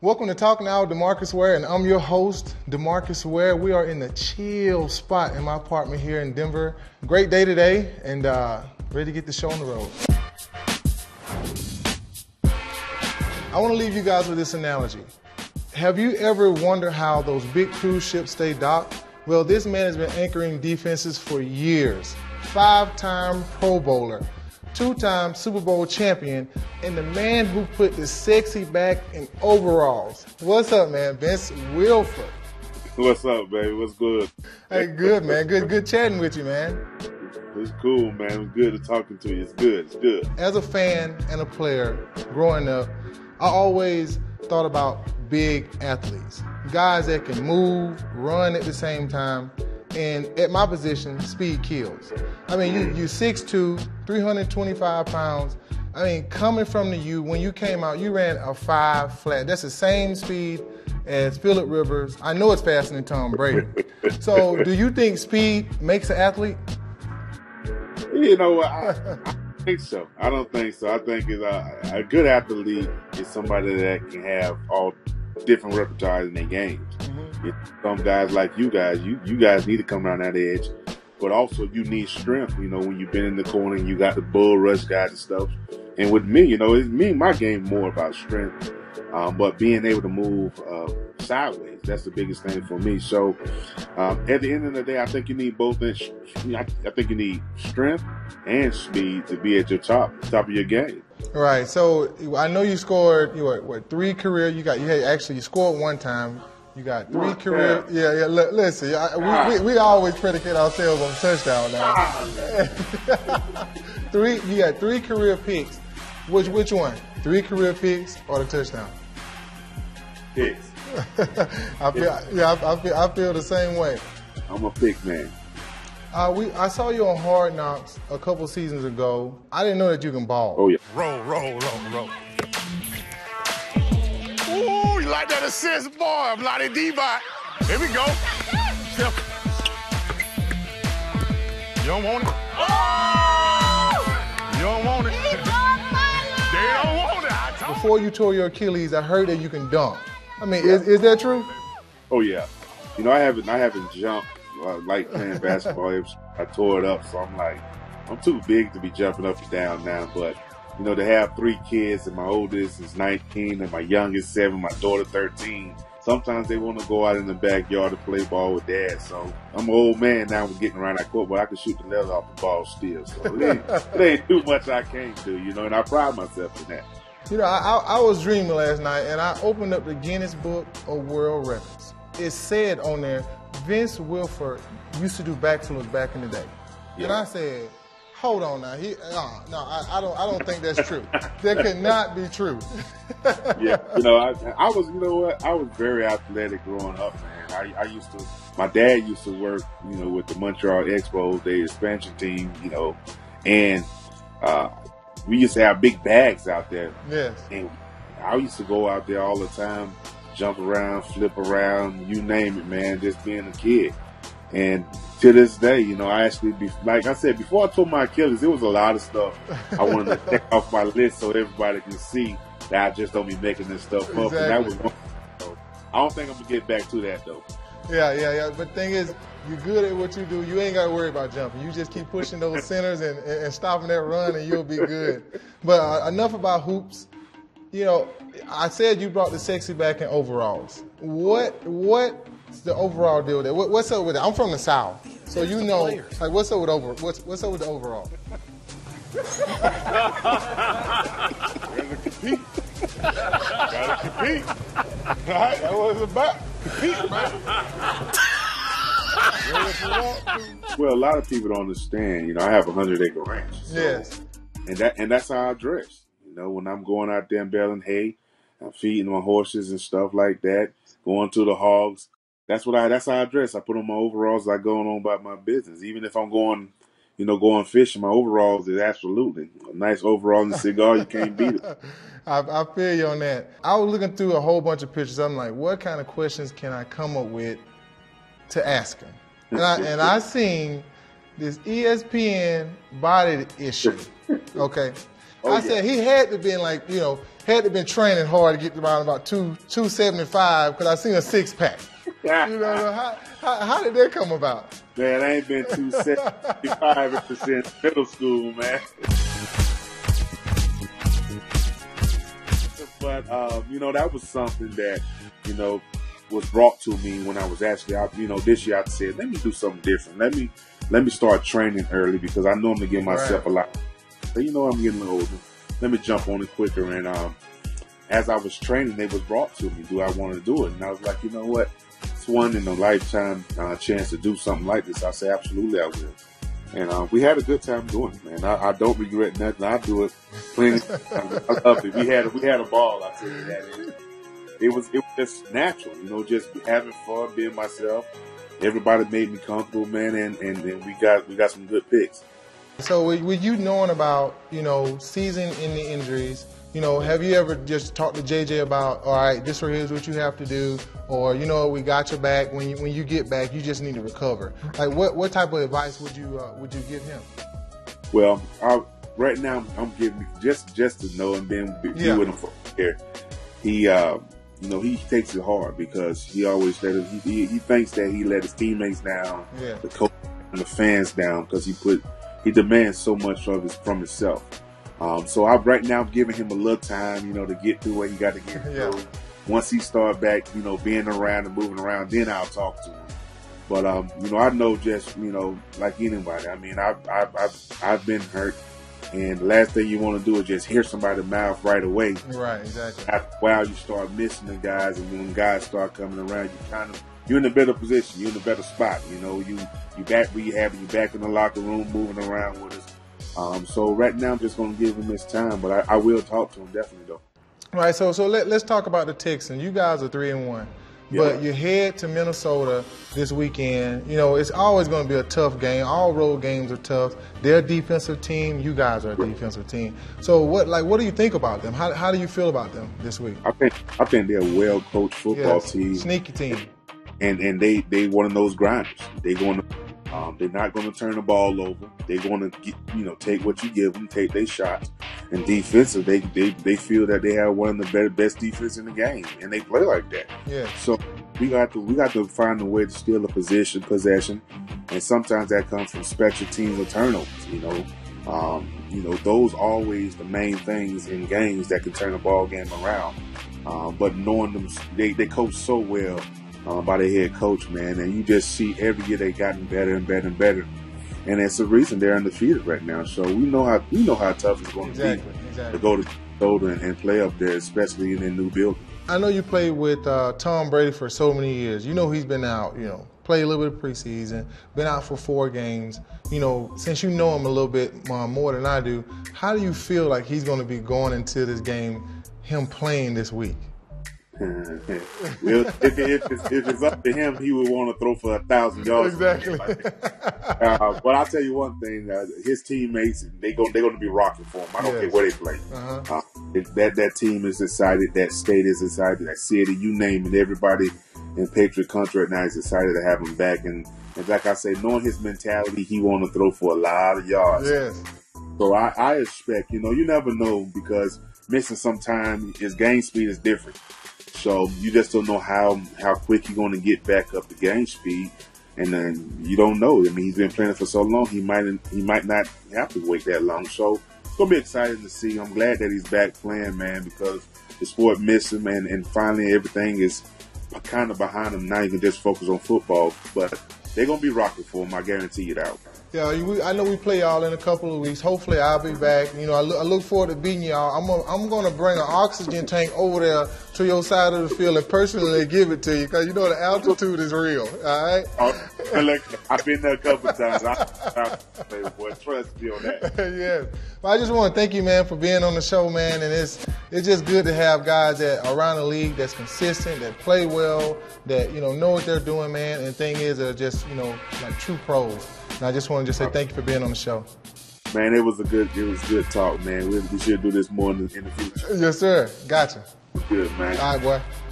Welcome to Talk Now with DeMarcus Ware, and I'm your host, DeMarcus Ware. We are in the chill spot in my apartment here in Denver. Great day today, and ready to get the show on the road. I want to leave you guys with this analogy. Have you ever wondered how those big cruise ships stay docked? Well, this man has been anchoring defenses for years. Five-time Pro Bowler, two-time Super Bowl champion, and the man who put the sexy back in overalls. What's up, man? Vince Wilfork. What's up, baby? What's good? Hey, good, man. Good chatting with you, man. It's cool, man. It's good talking to you. It's good. As a fan and a player growing up, I always thought about big athletes, guys that can move, run at the same time. And at my position, speed kills. I mean, you're 6'2", 325 pounds. I mean, coming from the U, when you came out, you ran a 5 flat. That's the same speed as Phillip Rivers. I know it's faster than Tom Brady. So do you think speed makes an athlete? You know what? I think so. I don't think so. I think a good athlete is somebody that can have all different repertoires in their games. Some guys like you guys need to come around that edge, but also you need strength. You know, when you've been in the corner and you got the bull rush guys and stuff. And with me, you know, it's me, my game more about strength, but being able to move sideways, that's the biggest thing for me. So at the end of the day, I think you need both. I think you need strength and speed to be at your top of your game. Right. So I know you scored. You were what, 3 career? You scored one time. You got 3 career. Yeah. Listen, we always predicate ourselves on touchdown now. You got 3 career picks. Which one? 3 career picks or the touchdown? Picks. I feel the same way. I'm a pick man. I saw you on Hard Knocks a couple seasons ago. I didn't know that you can ball. Oh yeah. Roll. Like that assist, boy, bloody D-bot. Here we go. You don't want it? Oh! You don't want it? They don't want it. Before you tore your Achilles, I heard that you can dunk. I mean, is that true? Oh yeah. You know, I haven't jumped like playing basketball. I tore it up, so I'm like, I'm too big to be jumping up and down now, but. You know, to have 3 kids, and my oldest is 19, and my youngest 7, my daughter 13. Sometimes they want to go out in the backyard to play ball with dad. So I'm an old man now. We're getting around that court, but I can shoot the leather off the ball still. So it ain't too much I can't do, you know, and I pride myself in that. You know, I was dreaming last night, and I opened up the Guinness Book of World Records. It said on there, Vince Wilfork used to do backflips back in the day. Yeah. And I said, hold on now. I don't think that's true. That could not be true. Yeah, you know, I was, you know what? I was very athletic growing up, man. My dad used to work, you know, with the Montreal Expos, the expansion team, you know, and we used to have big bags out there. Yes. And I used to go out there all the time, jump around, flip around, you name it, man, just being a kid. And to this day, you know, I actually, like I said, before I tore my Achilles, it was a lot of stuff I wanted to take off my list so everybody can see that I just don't be making this stuff up. Exactly. And that was one. I don't think I'm going to get back to that, though. Yeah. But the thing is, you're good at what you do. You ain't got to worry about jumping. You just keep pushing those centers and stopping that run, and you'll be good. But enough about hoops. You know, I said you brought the sexy back in overalls. What's the overall deal there? What's up with it? I'm from the South, so you know, like, what's up with the overall? Gotta compete. Right? That was about compete, man. Well, a lot of people don't understand. You know, I have a 100-acre ranch. So, yes. And that's how I dress. You know, when I'm going out there and baling hay, I'm feeding my horses and stuff like that. Going to the hogs. That's how I dress. I put on my overalls. I go on about my business. Even if I'm going fishing, my overalls is absolutely a nice overall and a cigar. You can't beat it. I feel you on that. I was looking through a whole bunch of pictures. I'm like, what kind of questions can I come up with to ask him? And I seen this ESPN body issue. Okay. Oh, I said he had to been like, you know, had to been training hard to get around about 275 because I seen a six pack. You know, how did that come about? Man, I ain't been 275 since middle school, man. But you know, that was something that, you know, was brought to me when I was actually out. You know, this year I said, let me do something different. Let me start training early because I normally give myself a lot. So, you know, I'm getting older. Let me jump on it quicker. And as I was training, they was brought to me. Do I want to do it? And I was like, you know what? It's one in a lifetime chance to do something like this. I said, absolutely, I will. And we had a good time doing it, man. I don't regret nothing. I do it plenty. I love it. We had a ball. I tell you that. It was just natural, you know, just having fun, being myself. Everybody made me comfortable, man, and we got some good picks. So with you knowing about, you know, season-ending injuries, you know, have you ever just talked to JJ about, all right, this right here is what you have to do, or, you know, we got your back. When you get back, you just need to recover. Like, what type of advice would you give him? Well, right now I'm giving just to know and then be with him for here. He, you know, he takes it hard because he always let us, he thinks that he let his teammates down, the coach, and the fans down because he demands so much of from himself. So right now I'm giving him a little time, you know, to get through what he got to get through. Yeah. Once he start back, you know, being around and moving around, then I'll talk to him. But, you know, I know just, you know, like anybody, I mean, I've been hurt. And the last thing you want to do is just hear somebody's mouth right away. Right, exactly. After a while, you start missing the guys. And when guys start coming around, you're in a better position. You're in a better spot. You know, you back where you have it. You're back in the locker room, moving around with us. So right now, I'm just going to give him his time, but I will talk to him definitely though. All right, so let's talk about the Texans. You guys are 3-1, but you head to Minnesota this weekend. You know, it's always going to be a tough game. All road games are tough. They're a defensive team. You guys are a defensive team. So what do you think about them? How do you feel about them this week? I think they're a well-coached football team, sneaky team, and they one of those grinders. They going to. They're not going to turn the ball over. They're going to, you know, take what you give them, take their shots. And defensive, they feel that they have one of the best defense in the game, and they play like that. Yeah. So we got to find a way to steal a possession, and sometimes that comes from special teams or turnovers. You know, those always the main things in games that can turn the ball game around. But knowing them, they coach so well. By their head coach, man, and you just see every year they gotten better and better and better, and that's the reason they're undefeated right now. So we know how tough it's going to be to go to Minnesota and play up there, especially in their new building. I know you played with Tom Brady for so many years. You know he's been out. You know, played a little bit of preseason, been out for 4 games. You know, since you know him a little bit more than I do, how do you feel like he's going to be going into this game, him playing this week? If it's up to him, he would want to throw for 1,000 yards. Exactly. But I'll tell you one thing: his teammates, they're going to be rocking for him. I don't care where they play. That team is excited. That state is excited. That city, you name it, everybody in Patriot Country right now is excited to have him back. And like I say, knowing his mentality, he want to throw for a lot of yards. Yes. So I expect, you know, you never know because missing some time, his game speed is different. So you just don't know how quick you're going to get back up to game speed, and then you don't know. I mean, he's been playing for so long, he might not have to wait that long. So it's going to be exciting to see. I'm glad that he's back playing, man, because the sport missed him, and finally everything is kind of behind him. Now you can just focus on football, but they're going to be rocking for him. I guarantee you that. Yeah, I know we play y'all in a couple of weeks. Hopefully, I'll be back. You know, I look forward to beating y'all. I'm gonna bring an oxygen tank over there to your side of the field and personally give it to you because you know the altitude is real. All right. I've been there a couple of times. Boy, trust me on that. Yes. Well, I just want to thank you, man, for being on the show, man. And it's just good to have guys that are around the league that's consistent, that play well, that you know what they're doing, man. And the thing is, they're just you know like true pros. And I just want to say thank you for being on the show. Man, it was good talk, man. We should do this more in the future. Yes, sir. Gotcha. Good, man. All right, boy.